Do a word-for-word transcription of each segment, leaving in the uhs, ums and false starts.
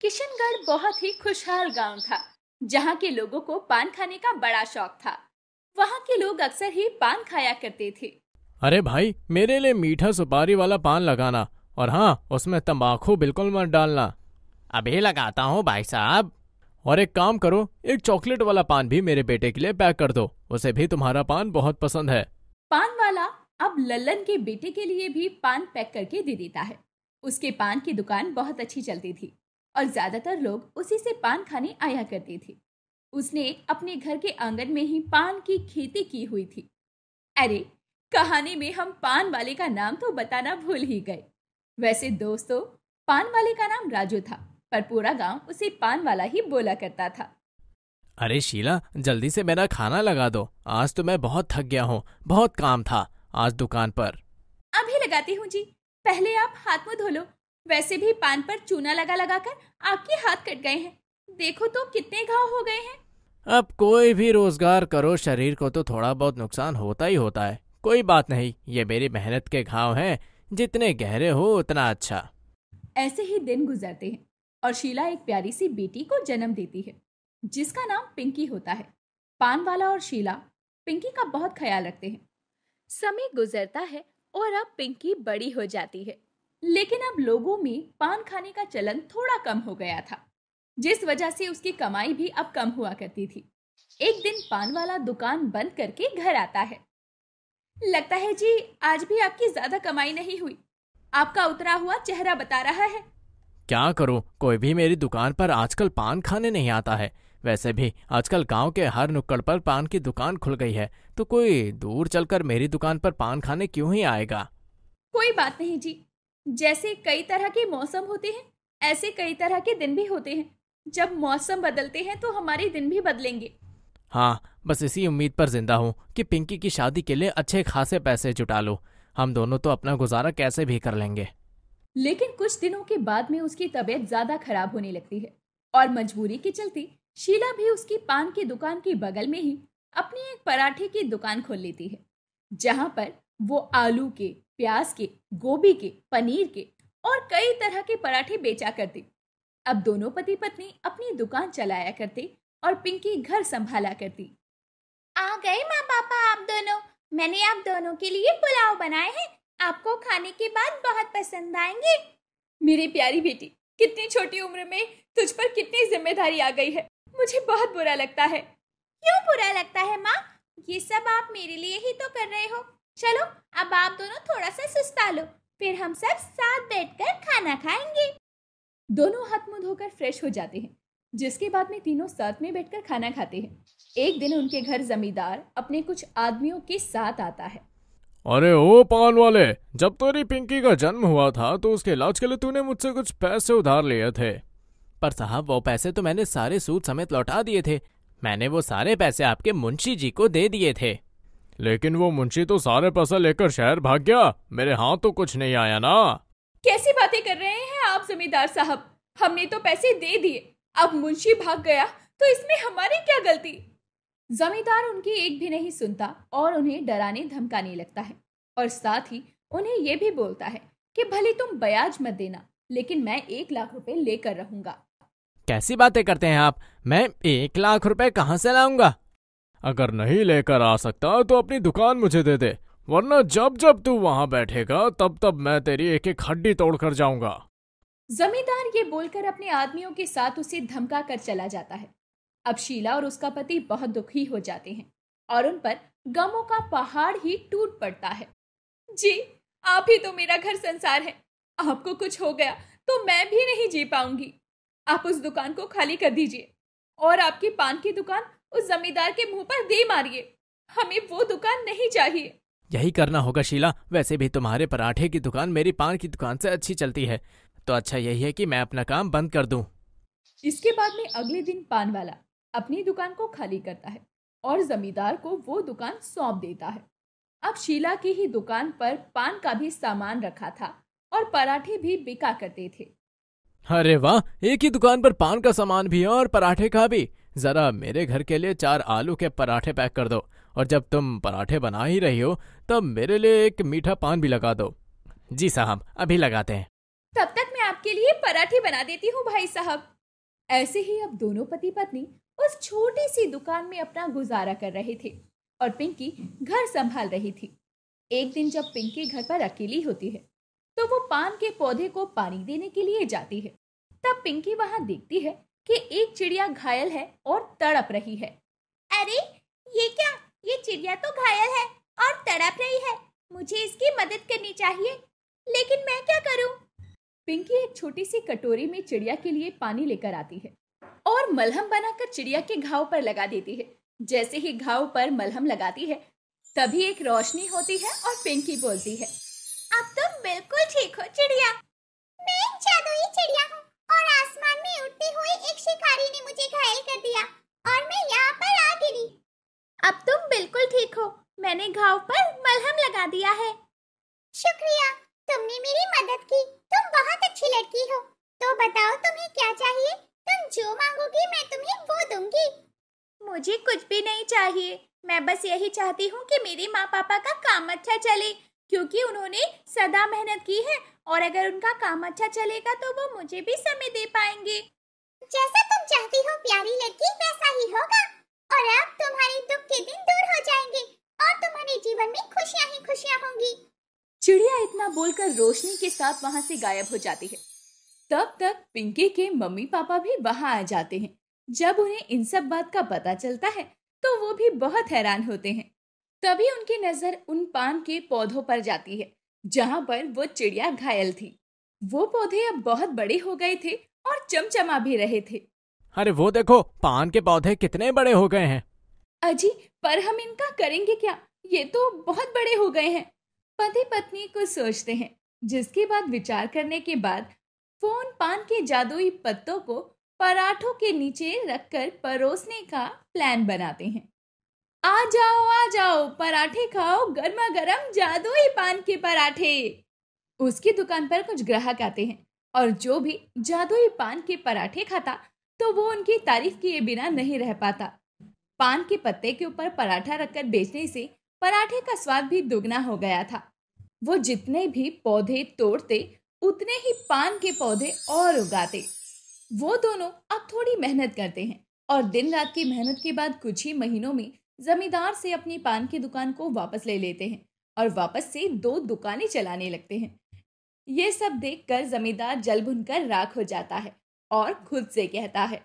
किशनगढ़ बहुत ही खुशहाल गांव था, जहां के लोगों को पान खाने का बड़ा शौक था। वहां के लोग अक्सर ही पान खाया करते थे। अरे भाई, मेरे लिए मीठा सुपारी वाला पान लगाना, और हाँ, उसमें तंबाकू बिल्कुल मत डालना। अभी लगाता हूँ भाई साहब। और एक काम करो, एक चॉकलेट वाला पान भी मेरे बेटे के लिए पैक कर दो, उसे भी तुम्हारा पान बहुत पसंद है। पान वाला अब लल्लन के बेटे के लिए भी पान पैक करके दे देता है। उसके पान की दुकान बहुत अच्छी चलती थी और ज्यादातर लोग उसी से पान खाने आया करते थे। उसने अपने घर के आंगन में ही पान की खेती की हुई थी। अरे, कहानी में हम पान वाले का नाम तो बताना भूल ही गए। वैसे दोस्तों, पान वाले का नाम राजू था, पर पूरा गांव उसे पान वाला ही बोला करता था। अरे शीला, जल्दी से मेरा खाना लगा दो। आज तो मैं बहुत थक गया हूँ, बहुत काम था आज दुकान पर। अभी लगाती हूँ जी, पहले आप हाथ मुंह धो लो। वैसे भी पान पर चूना लगा लगा कर आपके हाथ कट गए हैं, देखो तो कितने घाव हो गए हैं। अब कोई भी रोजगार करो, शरीर को तो थोड़ा बहुत नुकसान होता ही होता है। कोई बात नहीं, ये मेरी मेहनत के घाव हैं, जितने गहरे हो उतना अच्छा। ऐसे ही दिन गुजरते हैं और शीला एक प्यारी सी बेटी को जन्म देती है, जिसका नाम पिंकी होता है। पान वाला और शीला पिंकी का बहुत ख्याल रखते हैं। समय गुजरता है और अब पिंकी बड़ी हो जाती है, लेकिन अब लोगों में पान खाने का चलन थोड़ा कम हो गया था, जिस वजह से उसकी कमाई भी अब कम हुआ करती थी। एक दिन पान वाला दुकान बंद करके घर आता है। लगता है जी, आज भी आपकी ज्यादा कमाई नहीं हुई, आपका उतरा हुआ चेहरा बता रहा है। क्या करूं, कोई भी मेरी दुकान पर आजकल पान खाने नहीं आता है। वैसे भी आजकल गांव के हर नुक्कड़ पर पान की दुकान खुल गई है, तो कोई दूर चलकर मेरी दुकान पर पान खाने क्यों ही आएगा। कोई बात नहीं जी, जैसे कई तरह के मौसम होते हैं, ऐसे कई तरह के दिन भी होते हैं। जब मौसम बदलते हैं तो हमारे दिन भी बदलेंगे। हाँ, बस इसी उम्मीद पर जिंदा हूँ कि पिंकी की शादी के लिए अच्छे खासे पैसे जुटा लो। हम दोनों तो अपना गुजारा कैसे भी कर लेंगे। लेकिन कुछ दिनों के बाद में उसकी तबीयत ज्यादा खराब होने लगती है और मजबूरी के चलते शीला भी उसकी पान की दुकान के बगल में ही अपनी एक पराठे की दुकान खोल लेती है, जहाँ पर वो आलू के, प्याज के, गोभी के, पनीर के और कई तरह के पराठे बेचा करती। अब दोनों पति पत्नी अपनी दुकान चलाया करते और पिंकी घर संभाला करती। आ गए माँ पापा आप दोनों, मैंने आप दोनों के लिए पुलाव बनाए हैं, आपको खाने के बाद बहुत पसंद आएंगे। मेरी प्यारी बेटी, कितनी छोटी उम्र में तुझ पर कितनी जिम्मेदारी आ गई है, मुझे बहुत बुरा लगता है। क्यों बुरा लगता है माँ, ये सब आप मेरे लिए ही तो कर रहे हो। चलो अब आप दोनों थोड़ा सा सुस्ता लो, फिर हम सब साथ बैठकर खाना खाएंगे। दोनों हाथ मुंह धोकर फ्रेश हो जाते हैं, जिसके बाद में तीनों साथ में बैठकर खाना खाते हैं। एक दिन उनके घर जमींदार अपने कुछ आदमियों के साथ आता है। अरे ओ पान वाले, जब तेरी पिंकी का जन्म हुआ था तो उसके इलाज के लिए तूने मुझसे कुछ पैसे उधार लिए थे। पर साहब, वो पैसे तो मैंने सारे सूद समेत लौटा दिए थे। मैंने वो सारे पैसे आपके मुंशी जी को दे दिए थे। लेकिन वो मुंशी तो सारे पैसे लेकर शहर भाग गया, मेरे हाथ तो कुछ नहीं आया ना। कैसी बातें कर रहे हैं आप जमींदार साहब, हमने तो पैसे दे दिए, अब मुंशी भाग गया तो इसमें हमारी क्या गलती। जमींदार उनकी एक भी नहीं सुनता और उन्हें डराने धमकाने लगता है और साथ ही उन्हें यह भी बोलता है कि भले तुम ब्याज मत देना, लेकिन मैं एक लाख रुपए लेकर रहूंगा। कैसी बातें करते हैं आप, मैं एक लाख रुपए कहाँ से लाऊंगा। अगर नहीं लेकर आ सकता तो अपनी दुकान मुझे दे दे, वरना जब जब तू वहाँ बैठेगा तब तब मैं तेरी एक एक हड्डी तोड़कर जाऊंगा। जमींदार ये बोलकर अपने आदमियों के साथ उसे धमका कर चला जाता है। अब शीला और उसका पति बहुत दुखी हो जाते हैं और उन पर गमों का पहाड़ ही टूट पड़ता है। जी, आप ही तो मेरा घर संसार है, आपको कुछ हो गया तो मैं भी नहीं जी पाऊंगी। आप उस दुकान को खाली कर दीजिए और आपकी पान की दुकान उस जमींदार के मुंह पर दे मारिए, हमें वो दुकान नहीं चाहिए। यही करना होगा शीला, वैसे भी तुम्हारे पराठे की दुकान मेरी पान की दुकान से अच्छी चलती है, तो अच्छा यही है कि मैं अपना काम बंद कर दूं। इसके बाद में अगले दिन पान वाला अपनी दुकान को खाली करता है और जमींदार को वो दुकान सौंप देता है। अब शीला की ही दुकान पर पान का भी सामान रखा था और पराठे भी बिका करते थे। अरे वाह, एक ही दुकान पर पान का सामान भी और पराठे का भी। जरा मेरे घर के लिए चार आलू के पराठे पैक कर दो, और जब तुम पराठे बना ही रही हो तब मेरे लिए एक मीठा पान भी लगा दो। जी साहब, अभी लगाते हैं। तब तक मैं आपके लिए पराठे बना देती हूँ भाई साहब। ऐसे ही अब दोनों पति पत्नी उस छोटी सी दुकान में अपना गुजारा कर रहे थे और पिंकी घर संभाल रही थी। एक दिन जब पिंकी घर पर अकेली होती है तो वो पान के पौधे को पानी देने के लिए जाती है। तब पिंकी वहां देखती है कि एक चिड़िया घायल है और तड़प रही है। अरे ये क्या, ये चिड़िया तो घायल है और तड़प रही है, मुझे इसकी मदद करनी चाहिए, लेकिन मैं क्या करूं? पिंकी एक छोटी सी कटोरी में चिड़िया के लिए पानी लेकर आती है और मलहम बनाकर चिड़िया के घाव पर लगा देती है। जैसे ही घाव पर मलहम लगाती है तभी एक रोशनी होती है और पिंकी बोलती है, अब तुम बिल्कुल ठीक हो चिड़िया। मैं एक जादुई चिड़िया हूँ और आसमान में उड़ती हुई एक शिकारी ने मुझे घायल कर दिया और मैं यहाँ पर आ गिरी। अब तुम बिल्कुल ठीक हो, मैंने घाव पर मलहम लगा दिया है। शुक्रिया, तुमने मेरी मदद की, तुम बहुत अच्छी लड़की हो। तो बताओ तुम्हें क्या चाहिए? तुम जो मांगोगी मैं तुम्हें वो दूंगी। मुझे कुछ भी नहीं चाहिए, मैं बस यही चाहती हूँ कि मेरे माँ पापा का काम अच्छा चले, क्योंकि उन्होंने सदा मेहनत की है और अगर उनका काम अच्छा चलेगा तो वो मुझे भी समय दे पाएंगे। जैसा तुम चाहती हो प्यारी लड़की, वैसा ही होगा और अब तुम्हारे दुख के दिन दूर हो जाएंगे और तुम्हारे जीवन में खुशियाँ ही खुशियाँ होंगी। चिड़िया इतना बोलकर रोशनी के साथ वहाँ से गायब हो जाती है। तब तक पिंकी के मम्मी पापा भी वहाँ आ जाते हैं। जब उन्हें इन सब बात का पता चलता है तो वो भी बहुत हैरान होते हैं। तभी उनकी नजर उन पान के पौधों पर जाती है जहां पर वो चिड़िया घायल थी। वो पौधे अब बहुत बड़े हो गए थे और चमचमा भी रहे थे। अरे वो देखो, पान के पौधे कितने बड़े हो गए हैं। अजी, पर हम इनका करेंगे क्या? ये तो बहुत बड़े हो गए हैं। पति पत्नी कुछ सोचते हैं, जिसके बाद विचार करने के बाद फोन पान के जादुई पत्तों को पराठों के नीचे रखकर परोसने का प्लान बनाते हैं। आ जाओ आ जाओ, पराठे खाओ, गर्मा गर्म जादुई पान के पराठे। उसकी दुकान पर कुछ ग्राहक आते हैं और जो भी जादुई पान के पराठे खाता तो वो उनकी तारीफ किए बिना नहीं रह पाता। पान के पत्ते के ऊपर पराठा रखकर बेचने से पराठे का स्वाद भी दुगना हो गया था। वो जितने भी पौधे तोड़ते उतने ही पान के पौधे और उगाते। वो दोनों अब थोड़ी मेहनत करते हैं और दिन रात की मेहनत के बाद कुछ ही महीनों में जमींदार से अपनी पान की दुकान को वापस ले लेते हैं और वापस से दो दुकानें चलाने लगते हैं। ये सब देखकर जमींदार जल भुनकर राख हो जाता है और खुद से कहता है,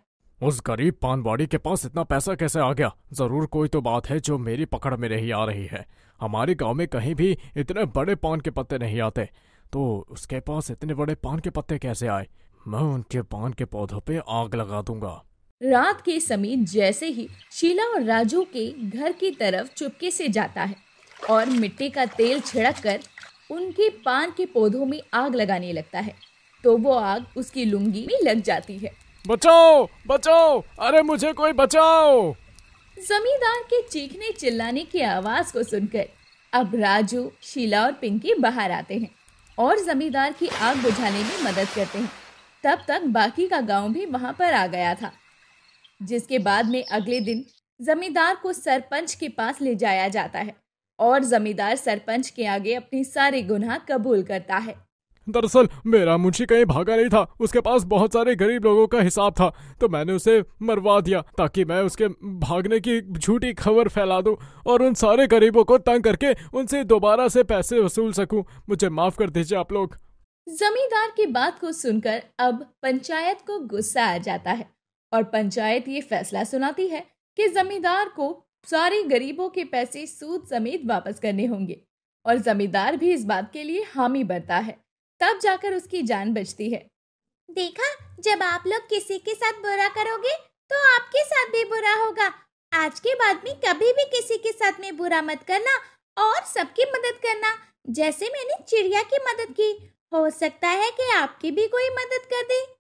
उस गरीब पानवाड़ी के पास इतना पैसा कैसे आ गया? जरूर कोई तो बात है जो मेरी पकड़ में नहीं आ रही है। हमारे गांव में कहीं भी इतने बड़े पान के पत्ते नहीं आते, तो उसके पास इतने बड़े पान के पत्ते कैसे आए? मैं उनके पान के पौधों पे आग लगा दूंगा। रात के समय जैसे ही शीला और राजू के घर की तरफ चुपके से जाता है और मिट्टी का तेल छिड़क कर उनके पान के पौधों में आग लगाने लगता है तो वो आग उसकी लुंगी में लग जाती है। बचाओ बचाओ, अरे मुझे कोई बचाओ। जमींदार के चीखने चिल्लाने की आवाज को सुनकर अब राजू, शीला और पिंकी बाहर आते हैं और जमींदार की आग बुझाने में मदद करते हैं। तब तक बाकी का गाँव भी वहाँ पर आ गया था, जिसके बाद में अगले दिन जमींदार को सरपंच के पास ले जाया जाता है और जमींदार सरपंच के आगे अपने सारे गुनाह कबूल करता है। दरअसल मेरा मुंशी कहीं भागा नहीं था, उसके पास बहुत सारे गरीब लोगों का हिसाब था तो मैंने उसे मरवा दिया ताकि मैं उसके भागने की झूठी खबर फैला दूं और उन सारे गरीबों को तंग करके उनसे दोबारा से पैसे वसूल सकूं। मुझे माफ कर दीजिए आप लोग। जमींदार की बात को सुनकर अब पंचायत को गुस्सा आ जाता है और पंचायत ये फैसला सुनाती है कि जमींदार को सारे गरीबों के पैसे सूद समेत वापस करने होंगे और जमींदार भी इस बात के लिए हामी भरता है। तब जाकर उसकी जान बचती है। देखा, जब आप लोग किसी के साथ बुरा करोगे तो आपके साथ भी बुरा होगा। आज के बाद में कभी भी किसी के साथ में बुरा मत करना और सबकी मदद करना, जैसे मैंने चिड़िया की मदद की। हो सकता है कि आपकी भी कोई मदद कर दे।